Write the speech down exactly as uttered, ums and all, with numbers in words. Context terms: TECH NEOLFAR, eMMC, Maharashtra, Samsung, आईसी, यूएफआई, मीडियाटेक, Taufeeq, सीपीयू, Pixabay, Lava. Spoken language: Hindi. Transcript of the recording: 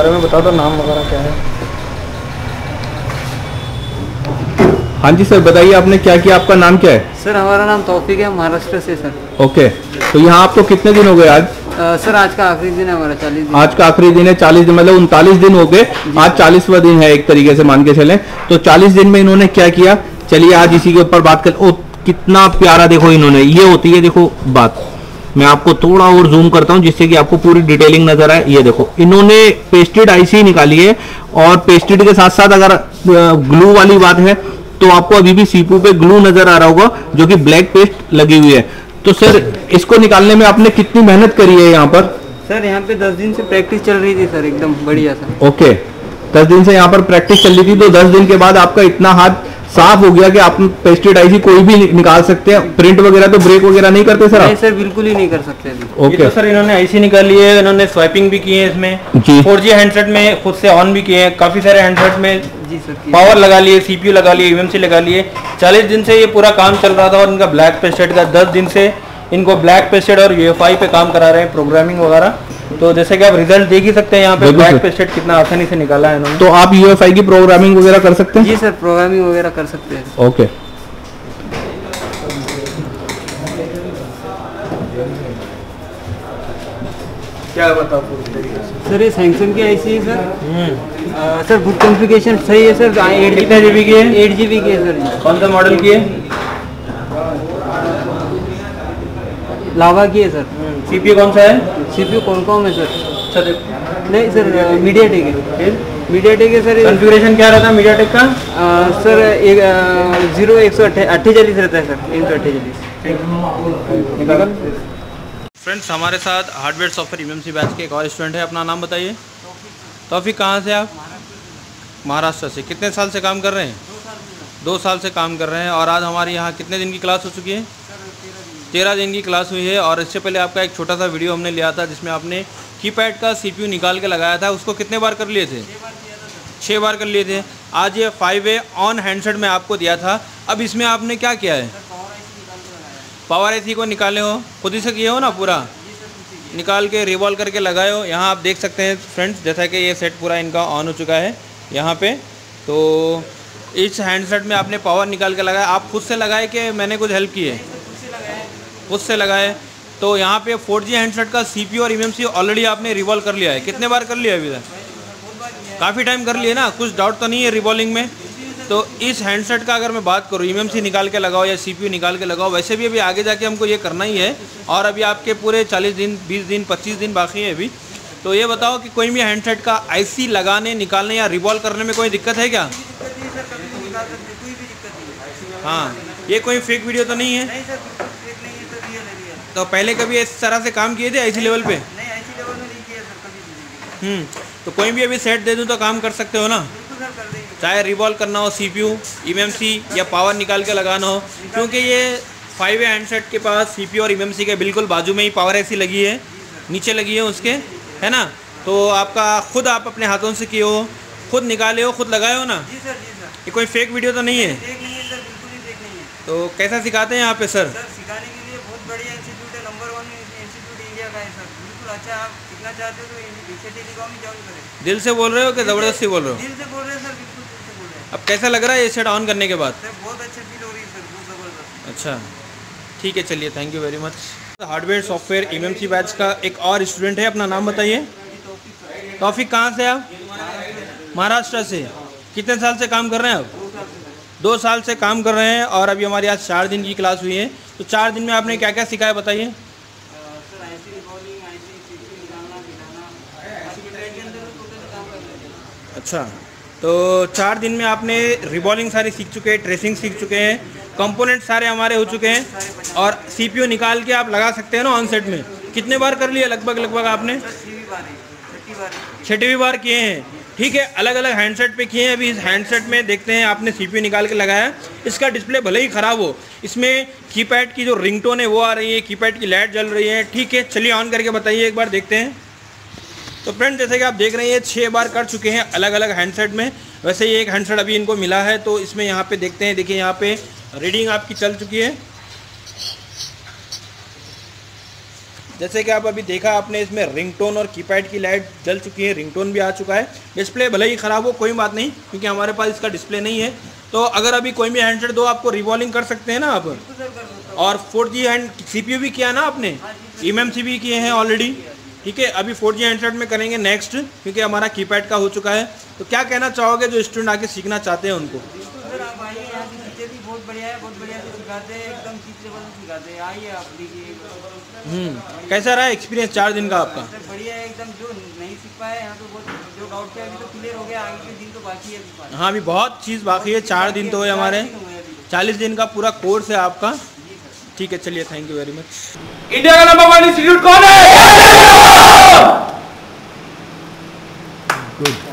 बारे में बता दो, नाम वगैरह क्या है। हाँ जी सर, बताइए आपने क्या किया, आपका नाम क्या है। सर हमारा नाम तौफीक है, महाराष्ट्र से सर। ओके, तो यहाँ आपको कितने दिन हो गए आज। आ, सर आज का आखिरी दिन है हमारा, चालीस दिन। आज का आखिरी दिन है, चालीस दिन मतलब उनतालीस दिन हो गए, आज चालीसवां दिन है एक तरीके से मान के चले। तो चालीस दिन में इन्होंने क्या किया, चलिए आज इसी के ऊपर बात कर। ओ कितना प्यारा, देखो इन्होंने, ये होती है देखो बात, मैं आपको थोड़ा और जूम करता हूं जिससे कि आपको पूरी डिटेलिंग नजर आए। ये देखो इन्होंने पेस्टेड आईसी निकाली है, और पेस्टेड के साथ साथ अगर ग्लू वाली बात है तो आपको अभी भी सीपीयू पे ग्लू नजर आ रहा होगा जो कि ब्लैक पेस्ट लगी हुई है। तो सर इसको निकालने में आपने कितनी मेहनत करी है यहाँ पर। सर यहाँ पे दस दिन से प्रैक्टिस चल रही थी सर, एकदम बढ़िया सर। ओके, दस दिन से यहाँ पर प्रैक्टिस चल रही थी, तो दस दिन के बाद आपका इतना हाथ साफ हो गया कि आप पेस्टेड आईसी कोई भी निकाल सकते हैं। प्रिंट वगैरह तो ब्रेक वगैरह नहीं करते सर आप? नहीं सर, बिल्कुल ही नहीं कर सकते। Okay okay. तो सर इन्होंने आईसी निकाली है, इन्होंने स्वाइपिंग भी की है इसमें, फोर जी हैंडसेट में खुद से ऑन भी किए हैं, काफी सारे हैंडसेट में जी सर पावर लगा लिए, सीपीयू लगा लिए, ईएमसी लगा लिए। चालीस दिन से ये पूरा काम चल रहा था, और इनका ब्लैक पेस्टेड का दस दिन से इनको ब्लैक पेस्टेड और यूएफआई पे काम करा रहे हैं, प्रोग्रामिंग वगैरह। तो जैसे कि आप रिजल्ट देख ही सकते हैं यहाँ पे ब्लैक पेस्टेड कितना आसानी से निकाला है इन्होंने। तो आप यूएफआई की प्रोग्रामिंग वगैरह कर सकते हैं। जी सर, प्रोग्रामिंग वगैरह कर सकते हैं। ओके, क्या बताओ सर, ये सैमसंग की आईसी है सर। सर बुक कॉन्फ़िगरेशन सही है सर। कितने जीबी की है? एट जीबी की है सर। कौन सा मॉडल की है? लावा की है सर। सीपीयू कौन सा है? सीपीयू कौन कौन है सर? सर नहीं सर, मीडियाटेक है। मीडियाटेक है सर। कॉन्फ़िगरेशन क्या रहता है मीडियाटेक का? आ, सर एक जीरो एक सौ अट्ठाईस रहता है सर, एक सौ अट्ठाईस। फ्रेंड्स हमारे साथ हार्डवेयर सॉफ्टवेयर ईएमसी बैच के एक और स्टूडेंट है, अपना नाम बताइए। तौफीक, कहाँ से आप? महाराष्ट्र से। कितने साल से काम कर रहे हैं? दो साल से काम कर रहे हैं। और आज हमारे यहाँ कितने दिन की क्लास हो चुकी है? तेरह दिन की क्लास हुई है। और इससे पहले आपका एक छोटा सा वीडियो हमने लिया था जिसमें आपने कीपैड का सीपीयू निकाल के लगाया था, उसको कितने बार कर लिए थे? छः बार कर लिए थे। आज ये फाइव ए ऑन हैंडसेट में आपको दिया था। अब इसमें आपने क्या किया है? पावर आईसी को निकाले हो, खुद ही से किए हो ना, पूरा निकाल के रिवॉल्व करके लगाए हो। यहाँ आप देख सकते हैं फ्रेंड्स, जैसा कि ये सेट पूरा इनका ऑन हो चुका है यहाँ पे। तो इस हैंडसेट में आपने पावर निकाल के लगाया। आप खुद से लगाए कि मैंने कुछ हेल्प की है? खुद से लगाए। तो यहाँ पे फोर जी हैंडसेट का सीपीयू और ईएमसी ऑलरेडी आपने रिवॉल्व कर लिया है। कितने बार कर लिया अभी तक? काफ़ी टाइम कर लिए ना, कुछ डाउट तो नहीं है रिवॉल्विंग में? तो इस हैंडसेट का अगर मैं बात करूँ, ईएमसी निकाल के लगाओ या सीपीयू निकाल के लगाओ, वैसे भी अभी आगे जाके हमको ये करना ही है, और अभी आपके पूरे चालीस दिन, बीस दिन, पच्चीस दिन बाकी है अभी। तो ये बताओ कि कोई भी हैंडसेट का आईसी लगाने, निकालने या रिवॉल्व करने में कोई दिक्कत है क्या? हाँ, ये कोई फेक वीडियो तो नहीं है? तो पहले कभी इस तरह से काम किए थे आईसी लेवल पे? नहीं, आईसी लेवल में नहीं किया सर कभी। हम्म, तो कोई भी अभी सेट दे दूं तो काम कर सकते हो ना? बिल्कुल सर, कर देंगे। चाहे रिवॉल्व करना हो सीपीयू, ईएमसी या पावर निकाल के लगाना हो, क्योंकि ये फाइव ए हैंडसेट के पास सीपीयू और ईएमसी के बिल्कुल बाजू में ही पावर आईसी लगी है, नीचे लगी है उसके, है ना। तो आपका खुद आप अपने हाथों से किए हो, खुद निकाले हो, खुद लगाए हो ना? जी सर, जी सर। ये कोई फेक वीडियो तो नहीं है? फेक नहीं है सर, बिल्कुल भी फेक नहीं है। तो कैसा सिखाते हैं यहाँ पे सर? सिखाने के लिए बहुत बढ़िया इंस्टीट्यूट है, नंबर वन इंस्टीट्यूट इंडिया का है सर, बिल्कुल अच्छा। आप कितना चाहते हो तो इसे टेलीकॉम में ज्वाइन करें। दिल से बोल रहे हो कि ज़बरदस्ती बोल रहे हो? दिल से बोल रहे हैं सर, बिल्कुल दिल से बोल रहे हैं। अब कैसा लग रहा है ये सेट ऑन करने के बाद? सर बहुत अच्छा फील हो रही है सर, बहुत ज़बरदस्त। अच्छा ठीक है, चलिए, thank you very much. Hardware software EMC batch का एक और स्टूडेंट है, अपना नाम बताइए। तौफीक, कहाँ से आप? महाराष्ट्र से। कितने साल से काम कर रहे हैं आप? दो साल से काम कर रहे हैं। और अभी हमारे आज चार दिन की क्लास हुई है। तो चार दिन में आपने क्या क्या सिखाया बताइए। Sir आईसी revolving, आईसी सीपीयू निकालना, निकालना, कीपैड के अंदर तो टोटल काम कर लेते हैं। अच्छा, तो चार दिन में आपने रिवॉल्विंग सारी सीख चुके हैं, ट्रेसिंग सीख चुके हैं, कंपोनेंट सारे हमारे हो चुके हैं, और सीपीयू निकाल के आप लगा सकते हैं ना ऑन सेट में। कितने बार कर लिए लगभग लगभग आपने? छठवीं बार किए हैं। ठीक है, अलग अलग हैंडसेट पे किए हैं। अभी इस हैंडसेट में देखते हैं, आपने सीपीयू निकाल के लगाया, इसका डिस्प्ले भले ही ख़राब हो, इसमें कीपैड की जो रिंगटोन है वो आ रही है, कीपैड की लाइट जल रही है। ठीक है, चलिए ऑन करके बताइए, एक बार देखते हैं। तो फ्रेंड जैसे कि आप देख रहे हैं, छः बार कर चुके हैं अलग अलग हैंडसेट में। वैसे ही एक हैंडसेट अभी इनको मिला है, तो इसमें यहाँ पर देखते हैं। देखिए यहाँ पर रीडिंग आपकी चल चुकी है। जैसे कि आप अभी देखा आपने, इसमें रिंगटोन और कीपैड की लाइट जल चुकी है, रिंगटोन भी आ चुका है। डिस्प्ले भले ही ख़राब हो कोई बात नहीं, क्योंकि हमारे पास इसका डिस्प्ले नहीं है। तो अगर अभी कोई भी हैंडसेट दो आपको रिवॉल्विंग कर सकते हैं ना आप। और फोर जी हैंड सीपीयू भी किया ना आपने, एमएमसी भी किए हैं ऑलरेडी, ठीक है। अभी फोर जी हैंडसेट में करेंगे नेक्स्ट, क्योंकि हमारा कीपैड का हो चुका है। तो क्या कहना चाहोगे जो स्टूडेंट आके सीखना चाहते हैं उनको? बहुत बढ़िया है, बहुत बढ़िया से सिखाते हैं, एकदम सिखाते हैं। आइए आप देखिए। कैसा रहा एक्सपीरियंस चार दिन का आपका? बढ़िया है एकदम। जो नहीं सीख पाए यहाँ तो बहुत, जो डाउट है अभी तो क्लियर हो गया, आगे के दिन तो बाकी है। हाँ अभी बहुत चीज़ बाकी है, चार दिन तो हुए हमारे, चालीस दिन का पूरा कोर्स है आपका, ठीक है। चलिए, thank you very much. India का नंबर वन इंस्टीट्यूट कौन है?